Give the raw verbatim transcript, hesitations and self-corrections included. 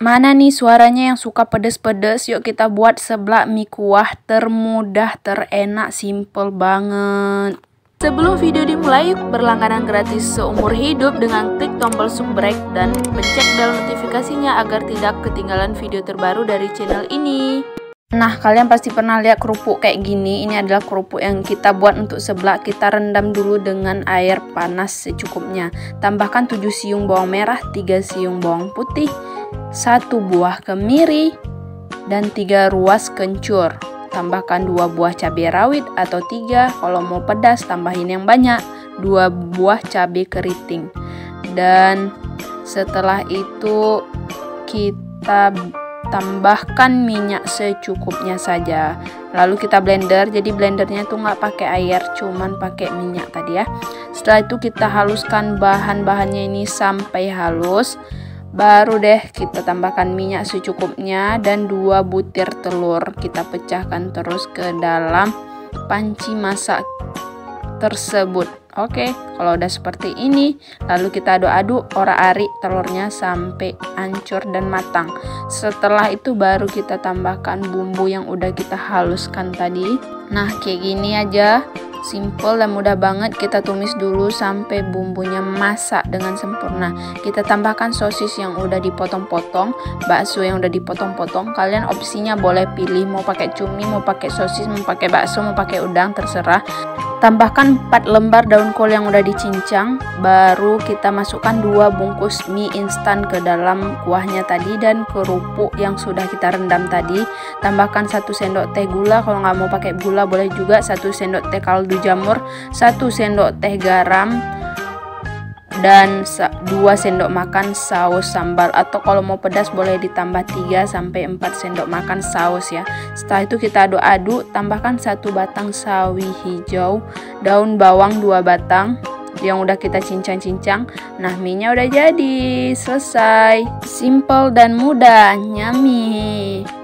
Mana nih suaranya yang suka pedes-pedes? Yuk kita buat seblak mie kuah termudah, terenak, simple banget. Sebelum video dimulai, yuk berlangganan gratis seumur hidup dengan klik tombol subscribe dan pencet bel notifikasinya agar tidak ketinggalan video terbaru dari channel ini. Nah, kalian pasti pernah lihat kerupuk kayak gini. Ini adalah kerupuk yang kita buat untuk seblak. Kita rendam dulu dengan air panas secukupnya. Tambahkan tujuh siung bawang merah, tiga siung bawang putih, satu buah kemiri, dan tiga ruas kencur. Tambahkan dua buah cabai rawit atau tiga, kalau mau pedas tambahin yang banyak, dua buah cabai keriting. Dan setelah itu kita tambahkan minyak secukupnya saja. Lalu kita blender, jadi blendernya tuh nggak pakai air, cuman pakai minyak tadi ya. Setelah itu kita haluskan bahan-bahannya ini sampai halus. Baru deh kita tambahkan minyak secukupnya dan dua butir telur. Kita pecahkan terus ke dalam panci masak tersebut. Oke, kalau udah seperti ini, lalu kita aduk-aduk, orak-arik telurnya sampai hancur dan matang. Setelah itu baru kita tambahkan bumbu yang udah kita haluskan tadi. Nah, kayak gini aja. Simple dan mudah banget. Kita tumis dulu sampai bumbunya masak dengan sempurna. Kita tambahkan sosis yang udah dipotong-potong, bakso yang udah dipotong-potong. Kalian opsinya boleh pilih mau pakai cumi, mau pakai sosis, mau pakai bakso, mau pakai udang, terserah. Tambahkan empat lembar daun kol yang udah dicincang. Baru kita masukkan dua bungkus mie instan ke dalam kuahnya tadi dan kerupuk yang sudah kita rendam tadi. Tambahkan satu sendok teh gula, kalau nggak mau pakai gula boleh juga, satu sendok teh kaldu jamur, satu sendok teh garam, dan dua sendok makan saus sambal, atau kalau mau pedas boleh ditambah tiga sampai empat sendok makan saus ya. Setelah itu kita aduk-aduk, tambahkan satu batang sawi hijau, daun bawang dua batang yang udah kita cincang-cincang. Nah, mie-nya udah jadi, selesai. Simple dan mudah, nyami.